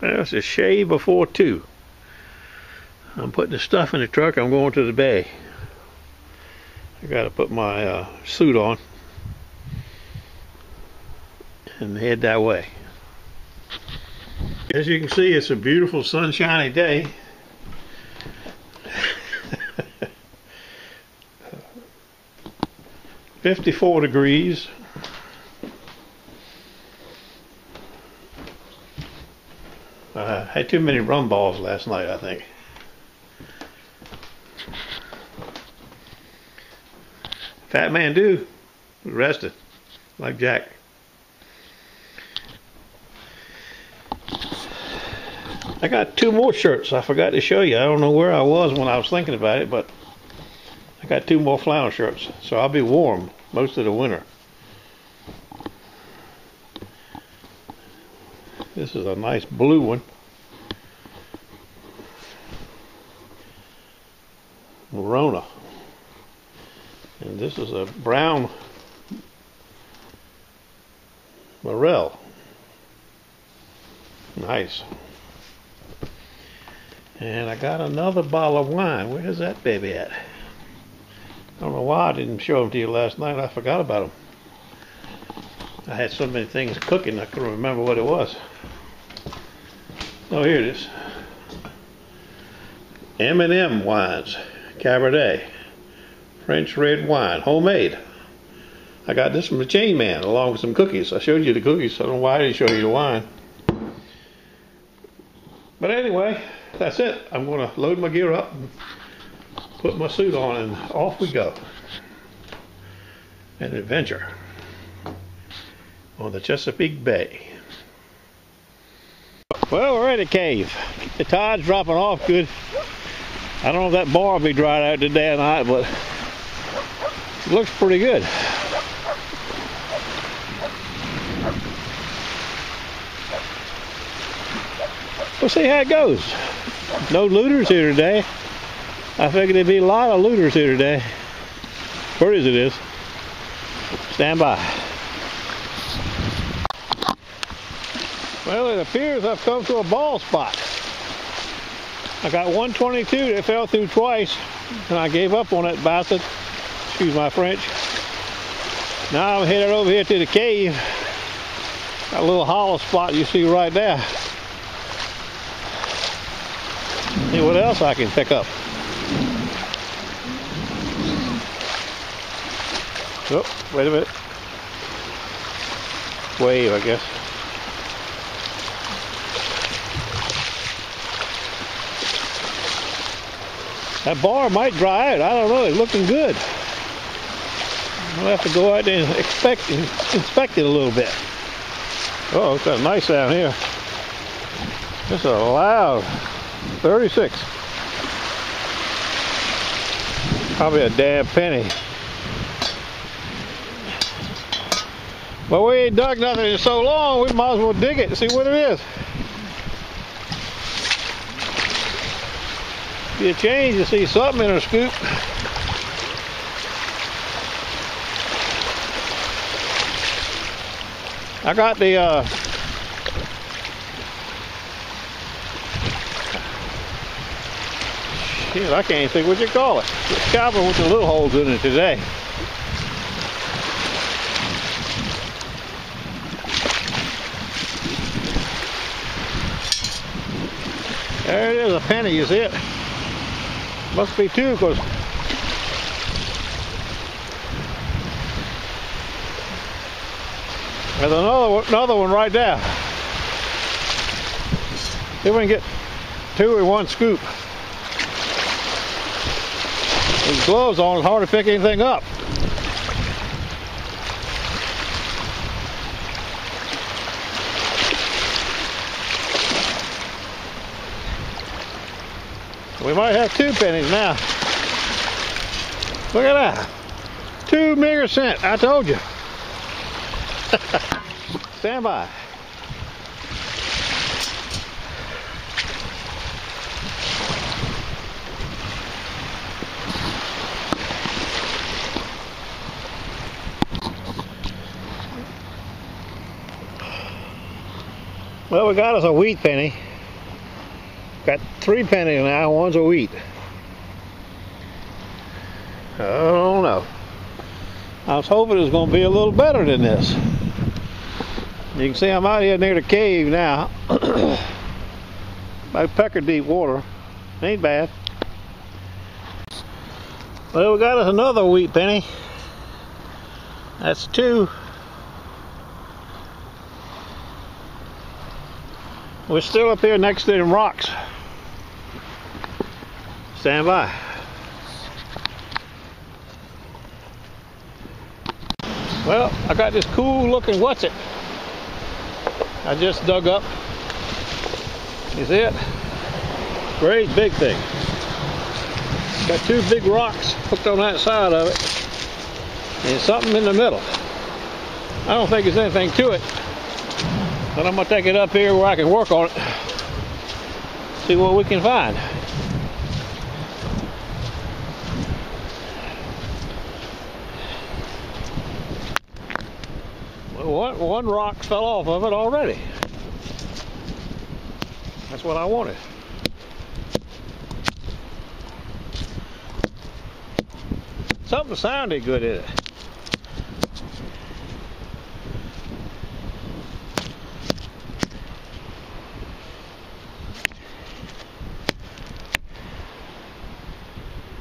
That's a shave before 2. I'm putting the stuff in the truck. I'm going to the bay. I got to put my suit on and head that way. As you can see, it's a beautiful sunshiny day. 54 degrees. I had too many rum balls last night, I think. Fat man do rested like Jack. I got 2 more shirts I forgot to show you. I don't know where I was when I was thinking about it, but I got 2 more flannel shirts, so I'll be warm most of the winter. This is a nice blue one. Morona. And this is a brown morel. Nice. And I got another bottle of wine. Where's that baby at? I don't know why I didn't show them to you last night. I forgot about them. I had so many things cooking I couldn't remember what it was. Oh, here it is. M&M wines, Cabernet, French red wine, homemade. I got this from the chain man along with some cookies. I showed you the cookies. So I don't know why I didn't show you the wine. But anyway, that's it. I'm going to load my gear up and put my suit on, and off we go. An adventure on the Chesapeake Bay. Well, we're in a cave. The tide's dropping off good. I don't know if that bar will be dried out today or not, but it looks pretty good. We'll see how it goes. No looters here today. I figured there'd be a lot of looters here today. Pretty as it is. Stand by. Well, it appears I've come to a ball spot. I got 122 that fell through twice, and I gave up on that bastard. Excuse my French. Now I'm headed over here to the cave. That little hollow spot you see right there. See what else I can pick up. Oh, wait a minute. Wave, I guess. That bar might dry out. I don't know. It's looking good. I'll have to go out there and inspect it a little bit. Oh, it's got nice down here. It's a loud 36. Probably a damn penny. Well, we ain't dug nothing in so long, we might as well dig it and see what it is. You change, you see something in a scoop. I got the shit, I can't think what you call it. It's copper with the little holes in it today. There it is, a penny, you see it? Must be 2, because there's another one right there. See if we can get 2 in one scoop. With gloves on, it's hard to pick anything up. We might have 2 pennies now. Look at that. 2 meager cents. I told you. Stand by. Well, we got us a wheat penny. 3 penny an hour ones a wheat. I don't know. I was hoping it was going to be a little better than this. You can see I'm out here near the cave now. About pecker deep water. Ain't bad. Well, we got us another wheat penny. That's 2. We're still up here next to them rocks. Stand by. Well, I got this cool looking whatsit I just dug up. You see it? Great big thing. Got 2 big rocks hooked on that side of it, and something in the middle. I don't think there's anything to it, but I'm gonna take it up here where I can work on it, see what we can find. One rock fell off of it already. That's what I wanted. Something sounded good in it.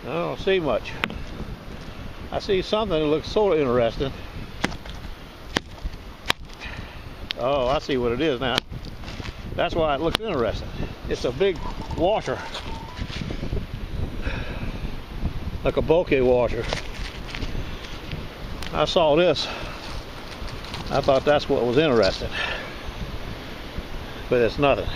I don't see much. I see something that looks sort of interesting. Oh, I see what it is now. That's why it looks interesting. It's a big washer. Like a bulkhead washer. I saw this. I thought that's what was interesting. But it's nothing.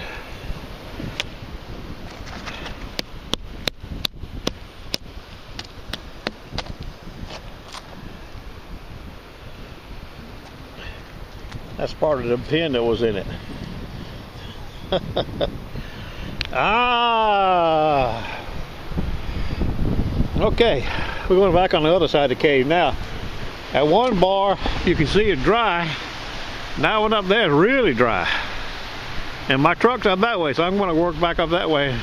That's part of the pin that was in it. Ah! Okay, we're going back on the other side of the cave now. At one bar, you can see it dry. That one up there is really dry. And my truck's up that way, so I'm going to work back up that way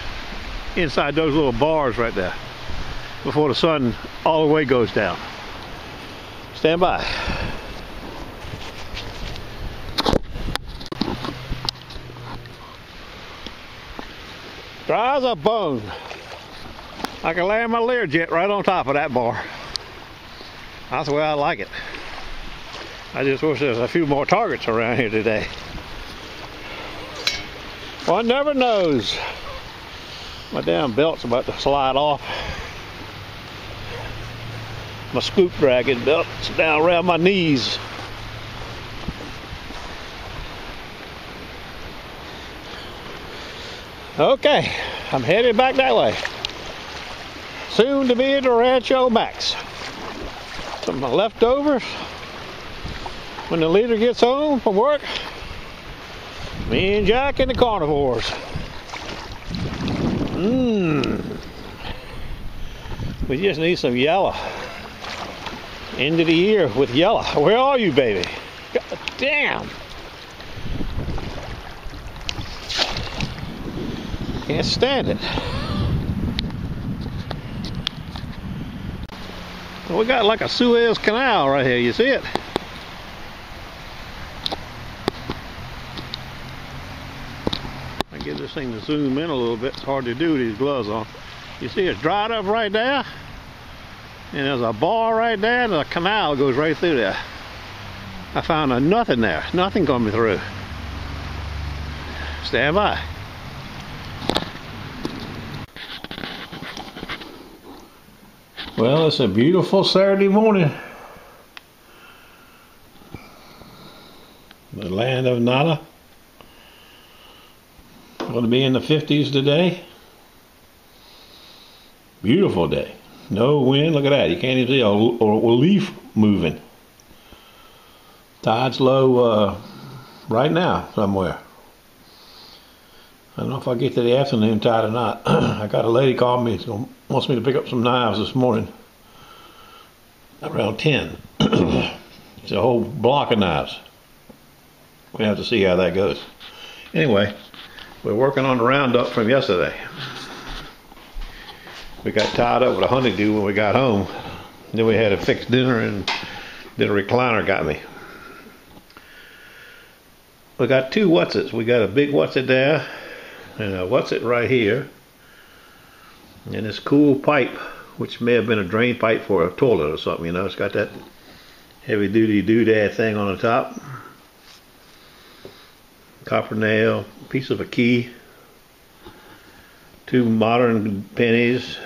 inside those little bars right there before the sun all the way goes down. Stand by. Dry as a bone. I can land my Learjet right on top of that bar. That's the way I like it. I just wish there was a few more targets around here today. One never knows. My damn belt's about to slide off. My scoop dragon belt's down around my knees. Okay, I'm headed back that way. Soon to be at the Rancho Max. Some leftovers. When the leader gets home from work, me and Jack and the carnivores. We just need some yellow. End of the year with yellow. Where are you, baby? God damn. Can't stand it. Well, we got like a Suez Canal right here, you see it? I get this thing to zoom in a little bit. It's hard to do with these gloves on. You see it's dried up right there, and there's a bar right there, and a canal goes right through there. I found a nothing there. Nothing coming through. Stand by. Well, it's a beautiful Saturday morning. The land of nada. Going to be in the 50s today. Beautiful day. No wind. Look at that. You can't even see a leaf moving. Tide's low right now somewhere. I don't know if I get to the afternoon tide or not. I got a lady called me. So wants me to pick up some knives this morning around 10. It's a whole block of knives. We have to see how that goes. Anyway, We're working on the roundup from yesterday. We got tied up with a honeydew when we got home. Then we had a fixed dinner, and then a recliner got me. We got two whatsits. We got a big whatsit there, and a whatsit right here. And this cool pipe, which may have been a drain pipe for a toilet or something, you know. It's got that heavy-duty doodad thing on the top. Copper nail, piece of a key, two modern pennies,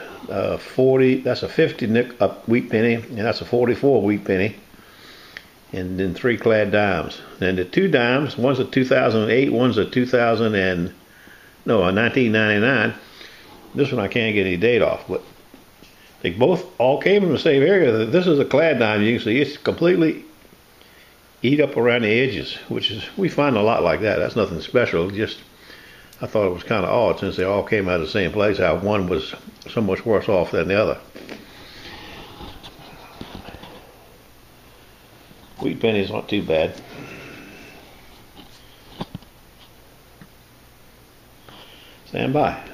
40, that's a 50 nickel wheat penny, and that's a 44 wheat penny, and then three clad dimes. And the two dimes, one's a 2008, one's a 1999. This one I can't get any date off, but they both all came from the same area. This is a clad dime. You can see it's completely eat up around the edges, which is, we find a lot like that. That's nothing special. Just, I thought it was kind of odd since they all came out of the same place, how one was so much worse off than the other. Wheat pennies aren't too bad. Stand by.